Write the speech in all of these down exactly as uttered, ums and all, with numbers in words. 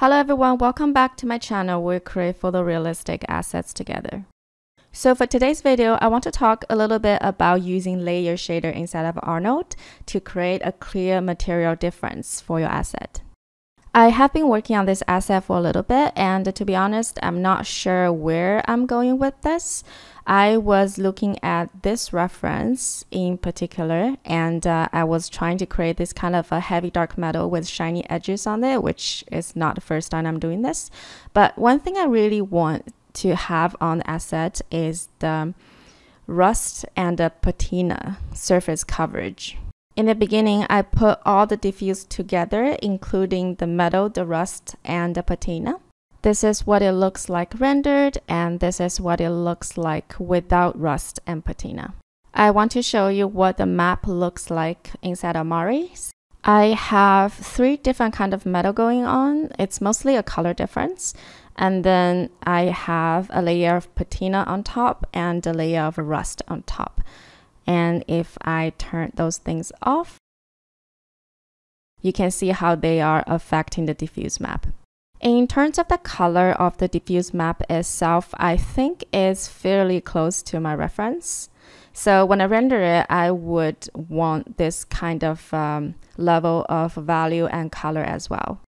Hello everyone, welcome back to my channel where we create photorealistic assets together. So for today's video, I want to talk a little bit about using layer shader inside of Arnold to create a clear material difference for your asset. I have been working on this asset for a little bit, and to be honest, I'm not sure where I'm going with this. I was looking at this reference in particular, and uh, I was trying to create this kind of a heavy dark metal with shiny edges on it, which is not the first time I'm doing this. But one thing I really want to have on the asset is the rust and the patina surface coverage. In the beginning, I put all the diffuse together, including the metal, the rust, and the patina. This is what it looks like rendered, and this is what it looks like without rust and patina. I want to show you what the map looks like inside of Mari. I have three different kinds of metal going on. It's mostly a color difference. And then I have a layer of patina on top and a layer of rust on top. And if I turn those things off, you can see how they are affecting the diffuse map. In terms of the color of the diffuse map itself, I think is fairly close to my reference. So when I render it, I would want this kind of um, level of value and color as well.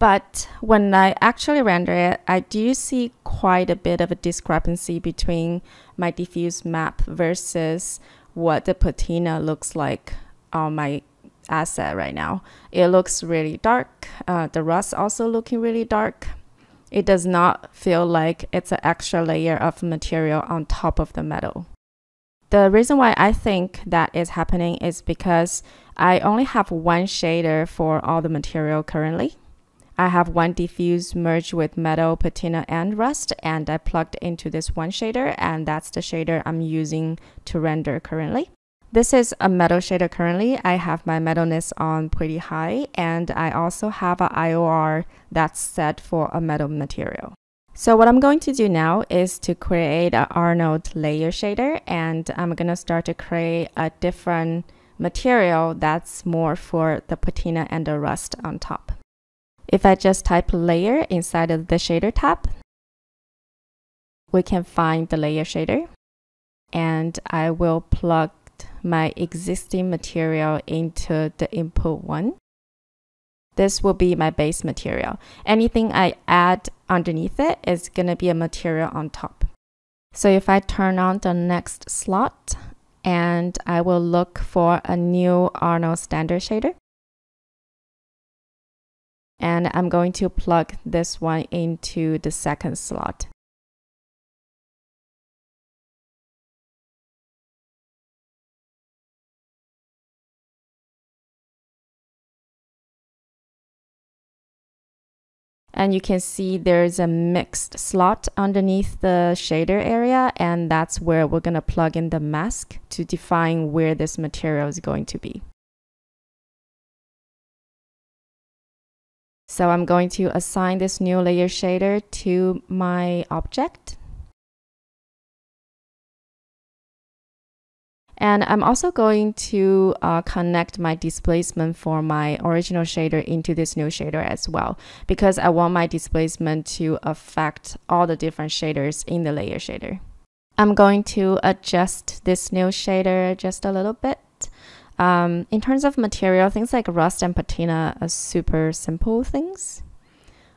But when I actually render it, I do see quite a bit of a discrepancy between my diffuse map versus what the patina looks like on my asset right now. It looks really dark. Uh, the rust also looking really dark. It does not feel like it's an extra layer of material on top of the metal. The reason why I think that is happening is because I only have one shader for all the material currently. I have one diffuse merged with metal, patina, and rust, and I plugged into this one shader, and that's the shader I'm using to render currently. This is a metal shader currently. I have my metalness on pretty high, and I also have an I O R that's set for a metal material. So what I'm going to do now is to create an Arnold layer shader, and I'm going to start to create a different material that's more for the patina and the rust on top. If I just type layer inside of the shader tab, we can find the layer shader, and I will plug my existing material into the input one. This will be my base material. Anything I add underneath it is going to be a material on top. So if I turn on the next slot, and I will look for a new Arnold standard shader. And I'm going to plug this one into the second slot. And you can see there's a mixed slot underneath the shader area, and that's where we're going to plug in the mask to define where this material is going to be. So I'm going to assign this new layer shader to my object. And I'm also going to uh, connect my displacement for my original shader into this new shader as well, because I want my displacement to affect all the different shaders in the layer shader. I'm going to adjust this new shader just a little bit. Um, in terms of material, things like rust and patina are super simple things.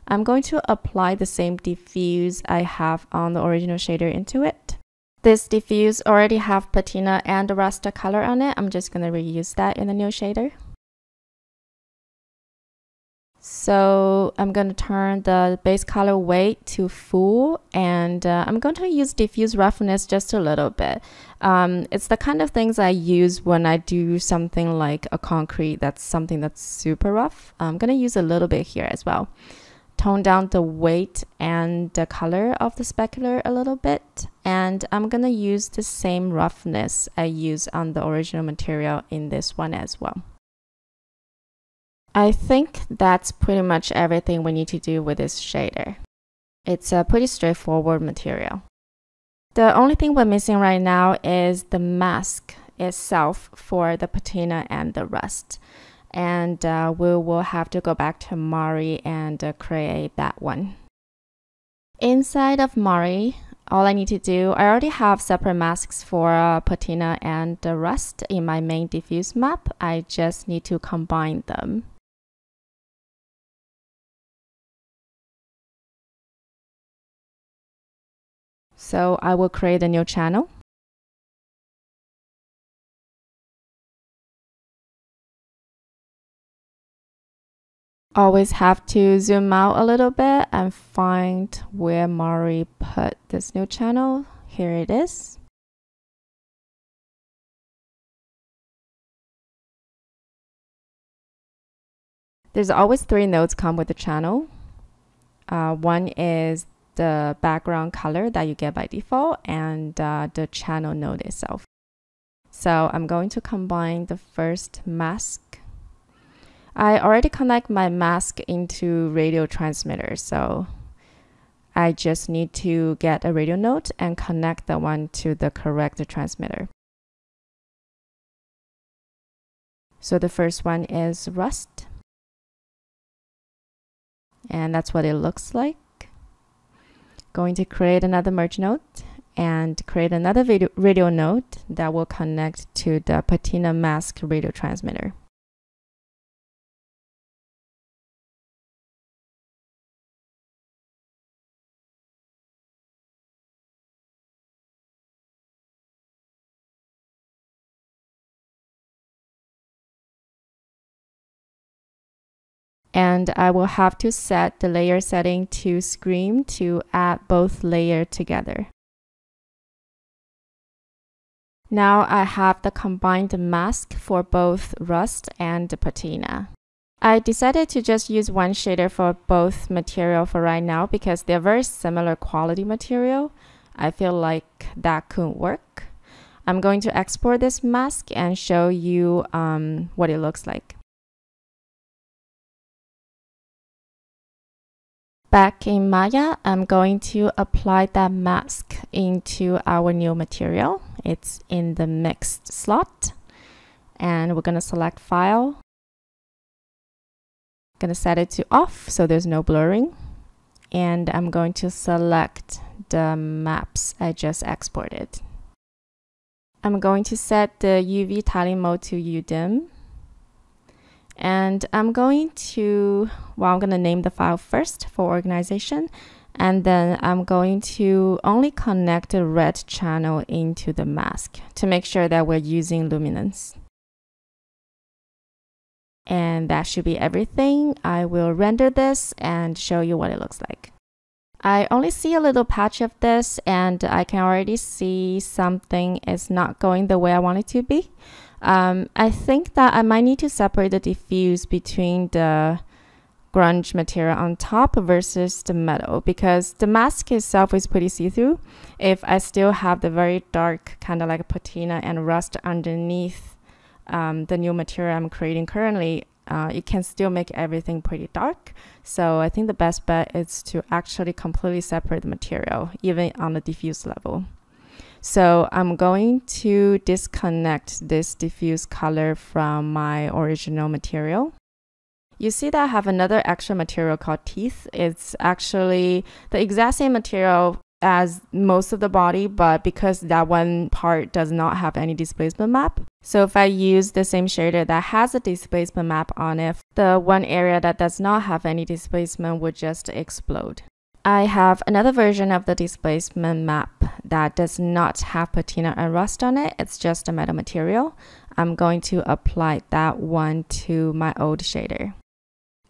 I'm going to apply the same diffuse I have on the original shader into it. This diffuse already have patina and rust color on it. I'm just going to reuse that in the new shader. So I'm going to turn the base color weight to full, and uh, I'm going to use diffuse roughness just a little bit. Um, it's the kind of things I use when I do something like a concrete that's something that's super rough. I'm going to use a little bit here as well. Tone down the weight and the color of the specular a little bit, and I'm going to use the same roughness I used on the original material in this one as well. I think that's pretty much everything we need to do with this shader. It's a pretty straightforward material. The only thing we're missing right now is the mask itself for the patina and the rust. and uh, we will have to go back to Mari and uh, create that one. Inside of Mari, all I need to do, I already have separate masks for uh, patina and the rest in my main diffuse map. I just need to combine them. So I will create a new channel. Always have to zoom out a little bit and find where Mari put this new channel. Here it is. There's always three nodes come with the channel. Uh, one is the background color that you get by default, and uh, the channel node itself. So I'm going to combine the first mask. I already connect my mask into radio transmitter, so I just need to get a radio node and connect that one to the correct transmitter. So the first one is rust, and that's what it looks like. Going to create another merge node and create another video radio node that will connect to the patina mask radio transmitter. And I will have to set the layer setting to scream to add both layers together. Now I have the combined mask for both rust and the patina. I decided to just use one shader for both material for right now because they're very similar quality material. I feel like that couldn't work. I'm going to export this mask and show you um, what it looks like. Back in Maya, I'm going to apply that mask into our new material. It's in the mixed slot, and we're going to select file. I'm going to set it to off so there's no blurring, and I'm going to select the maps I just exported. I'm going to set the U V tiling mode to U D I M. And I'm going to, well, I'm going to name the file first for organization, and then I'm going to only connect the red channel into the mask to make sure that we're using luminance. And that should be everything. I will render this and show you what it looks like. I only see a little patch of this, and I can already see something is not going the way I want it to be. Um, I think that I might need to separate the diffuse between the grunge material on top versus the metal, because the mask itself is pretty see-through. If I still have the very dark kind of like a patina and rust underneath um, the new material I'm creating currently, uh, it can still make everything pretty dark. So I think the best bet is to actually completely separate the material, even on the diffuse level. So I'm going to disconnect this diffuse color from my original material. You see that I have another extra material called teeth. It's actually the exact same material as most of the body, but because that one part does not have any displacement map. So if I use the same shader that has a displacement map on it, the one area that does not have any displacement would just explode. I have another version of the displacement map that does not have patina and rust on it. It's just a metal material. I'm going to apply that one to my old shader.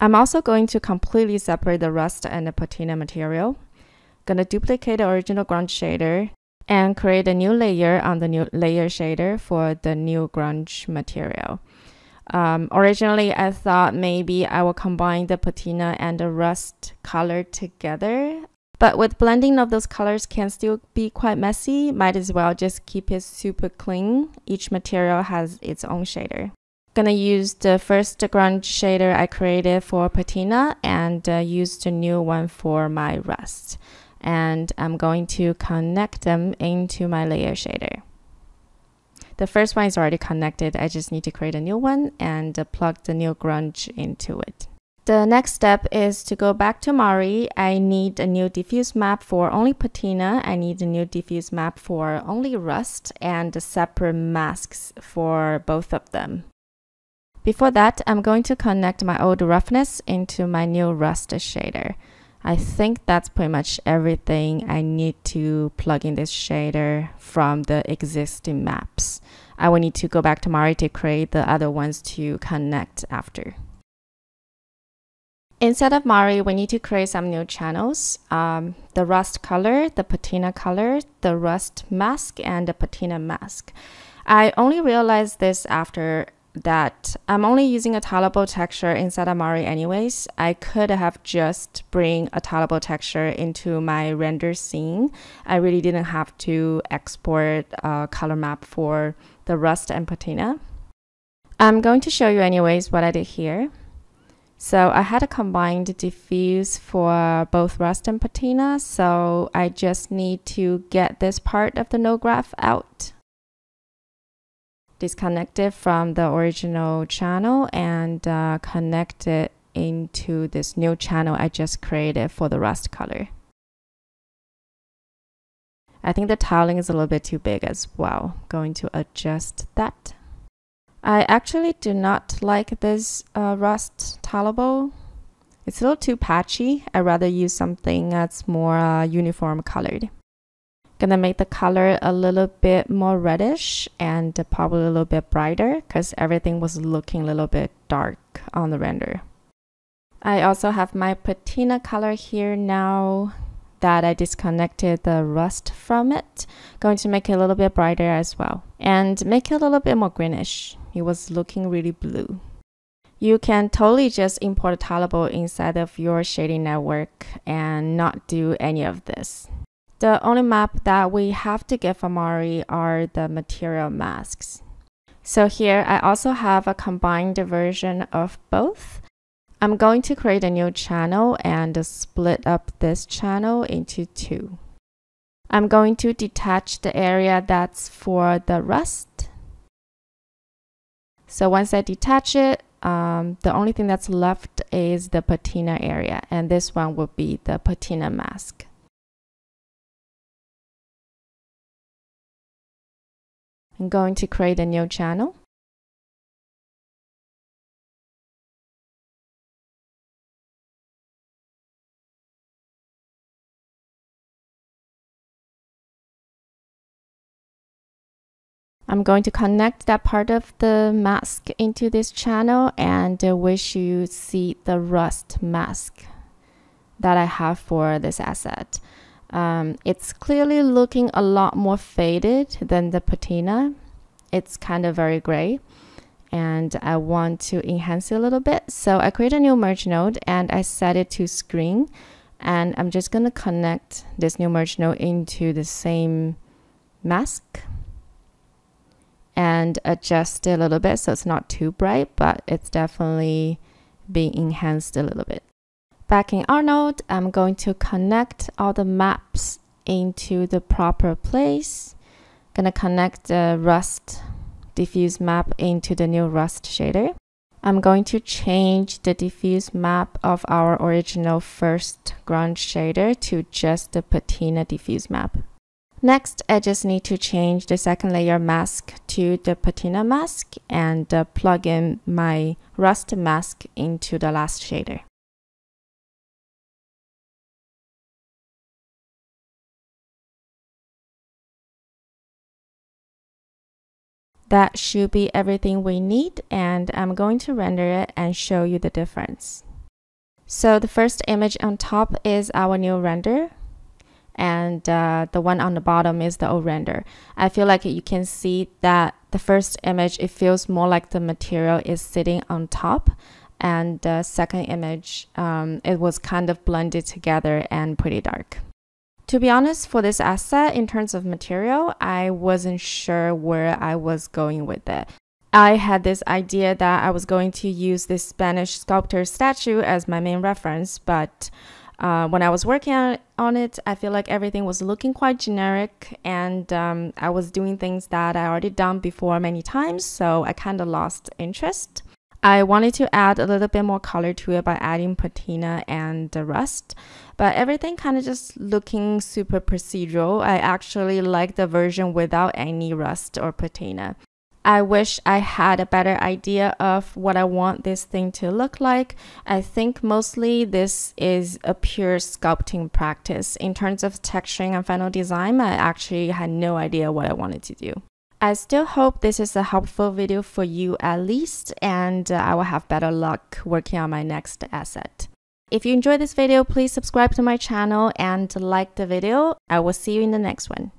I'm also going to completely separate the rust and the patina material. Gonna duplicate the original grunge shader and create a new layer on the new layer shader for the new grunge material. Um, originally, I thought maybe I will combine the patina and the rust color together, but with blending of those colors can still be quite messy. Might as well just keep it super clean. Each material has its own shader. Gonna use the first grunge shader I created for patina and uh, use the new one for my rust. And I'm going to connect them into my layer shader. The first one is already connected. I just need to create a new one and uh, plug the new grunge into it. The next step is to go back to Mari. I need a new diffuse map for only patina. I need a new diffuse map for only rust and separate masks for both of them. Before that, I'm going to connect my old roughness into my new rust shader. I think that's pretty much everything I need to plug in this shader from the existing maps. I will need to go back to Mari to create the other ones to connect after. Inside of Mari, we need to create some new channels. Um, the rust color, the patina color, the rust mask, and the patina mask. I only realized this after that I'm only using a tileable texture inside of Mari anyways. I could have just bring a tileable texture into my render scene. I really didn't have to export a color map for the rust and patina. I'm going to show you anyways what I did here. So I had a combined diffuse for both rust and patina. So I just need to get this part of the node graph out, disconnect it from the original channel, and uh, connect it into this new channel I just created for the rust color. I think the tiling is a little bit too big as well. Going to adjust that. I actually do not like this uh, rust tileable. It's a little too patchy. I'd rather use something that's more uh, uniform colored. Gonna make the color a little bit more reddish and probably a little bit brighter because everything was looking a little bit dark on the render. I also have my patina color here now that I disconnected the rust from it. Going to make it a little bit brighter as well and make it a little bit more greenish. It was looking really blue. You can totally just import a tileable inside of your shading network and not do any of this. The only map that we have to get from Mari are the material masks. So here I also have a combined version of both. I'm going to create a new channel and split up this channel into two. I'm going to detach the area that's for the rust. So once I detach it, um, the only thing that's left is the patina area, and this one will be the patina mask. I'm going to create a new channel. I'm going to connect that part of the mask into this channel, and wish you see the rust mask that I have for this asset. Um, it's clearly looking a lot more faded than the patina. It's kind of very gray, and I want to enhance it a little bit. So I create a new merge node and I set it to screen, and I'm just going to connect this new merge node into the same mask and adjust it a little bit so it's not too bright, but it's definitely being enhanced a little bit. Back in Arnold, I'm going to connect all the maps into the proper place. Gonna connect the rust diffuse map into the new rust shader. I'm going to change the diffuse map of our original first grunge shader to just the patina diffuse map. Next, I just need to change the second layer mask to the patina mask and uh, plug in my rust mask into the last shader. That should be everything we need, and I'm going to render it and show you the difference. So the first image on top is our new render, and uh, the one on the bottom is the old render. I feel like you can see that the first image, it feels more like the material is sitting on top, and the second image, um, it was kind of blended together and pretty dark. To be honest, for this asset, in terms of material, I wasn't sure where I was going with it. I had this idea that I was going to use this Spanish sculptor statue as my main reference, but uh, when I was working on it, I feel like everything was looking quite generic, and um, I was doing things that I already done before many times, so I kind of lost interest. I wanted to add a little bit more color to it by adding patina and uh, rust, but everything kind of just looking super procedural. I actually like the version without any rust or patina. I wish I had a better idea of what I want this thing to look like. I think mostly this is a pure sculpting practice. In terms of texturing and final design, I actually had no idea what I wanted to do. I still hope this is a helpful video for you at least, and uh, I will have better luck working on my next asset. If you enjoyed this video, please subscribe to my channel and like the video. I will see you in the next one.